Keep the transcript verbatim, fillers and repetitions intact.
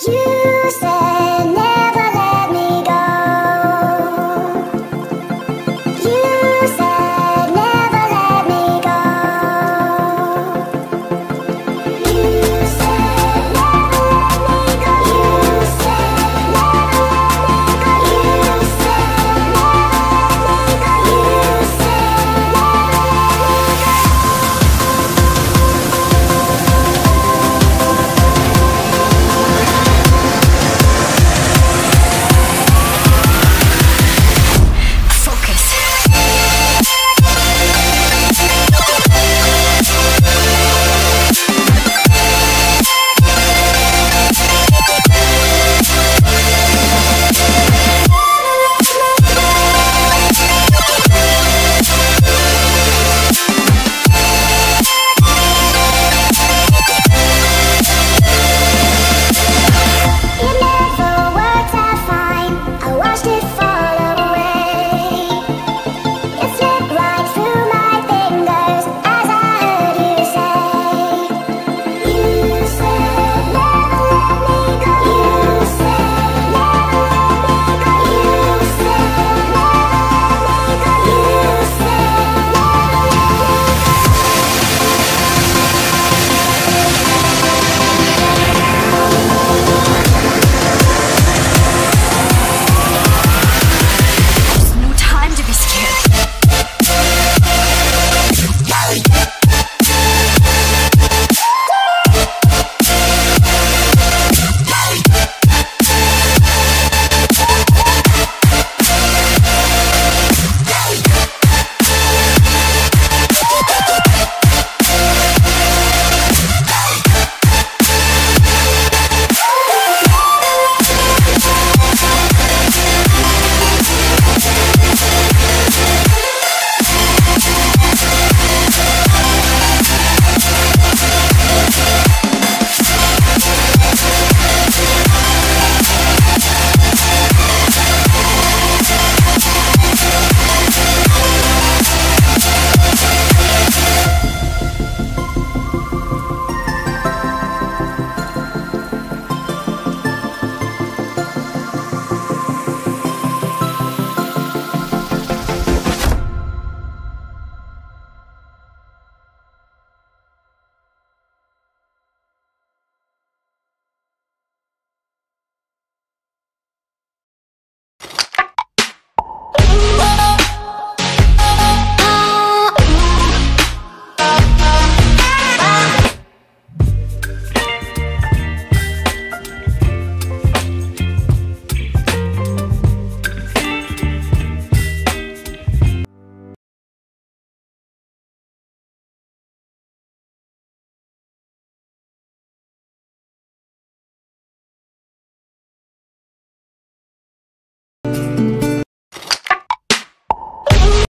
You said